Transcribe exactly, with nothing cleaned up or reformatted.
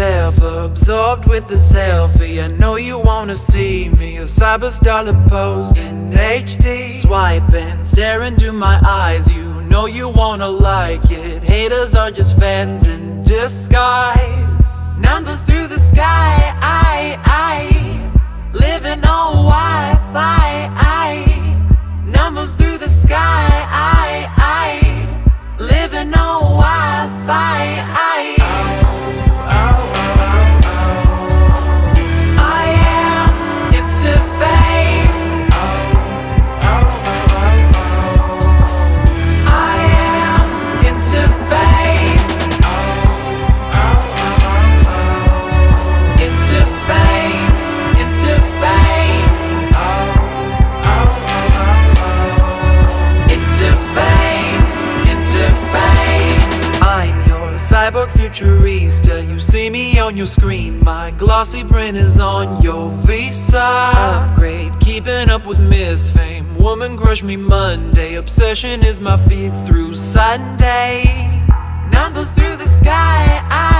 yourself, absorbed with the selfie. I know you wanna see me, a cyber-starlet post in H D. Swiping, staring through my eyes, you know you wanna like it. Haters are just fans in disguise. Numbers through the sky, I, I, living on Wi-Fi, I. Numbers through the sky, I, I, living on Wi-Fi, I. Cyborg futurista, you see me on your screen. My glossy print is on your visa. Upgrade, keeping up with Miss Fame. Woman crush me Monday. Obsession is my feed through Sunday. Numbers through the sky, I